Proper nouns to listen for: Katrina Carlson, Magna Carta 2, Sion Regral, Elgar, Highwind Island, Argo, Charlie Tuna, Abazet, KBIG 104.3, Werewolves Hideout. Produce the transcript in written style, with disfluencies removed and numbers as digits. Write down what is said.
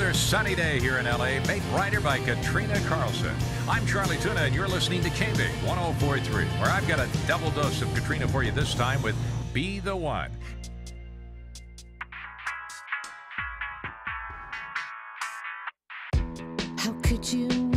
Another sunny day here in L.A., made brighter by Katrina Carlson. I'm Charlie Tuna, and you're listening to KBIG 104.3, where I've got a double dose of Katrina for you this time with Be the One. How could you